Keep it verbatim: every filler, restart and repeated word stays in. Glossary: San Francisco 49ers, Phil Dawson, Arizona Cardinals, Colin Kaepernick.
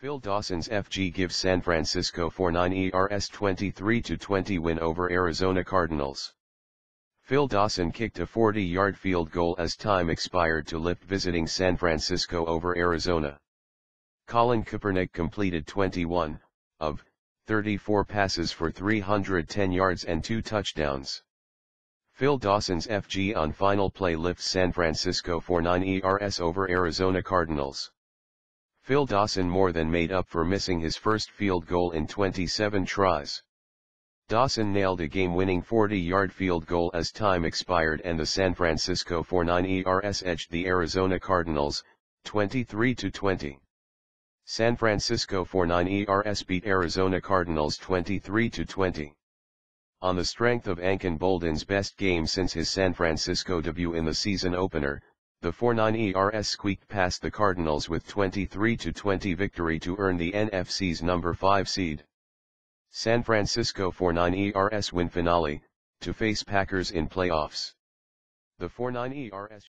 Phil Dawson's F G gives San Francisco forty-niners twenty-three to twenty win over Arizona Cardinals. Phil Dawson kicked a forty-yard field goal as time expired to lift visiting San Francisco over Arizona. Colin Kaepernick completed twenty-one of thirty-four passes for three hundred ten yards and two touchdowns. Phil Dawson's F G on final play lifts San Francisco forty-niners over Arizona Cardinals. Phil Dawson more than made up for missing his first field goal in twenty-seven tries. Dawson nailed a game-winning forty-yard field goal as time expired and the San Francisco forty-niners edged the Arizona Cardinals, twenty-three to twenty. San Francisco forty-niners beat Arizona Cardinals twenty-three to twenty. On the strength of Anquan Boldin's best game since his San Francisco debut in the season opener, the forty-niners squeaked past the Cardinals with twenty-three to twenty victory to earn the N F C's number five seed. San Francisco forty-niners win finale, to face Packers in playoffs. The forty-niners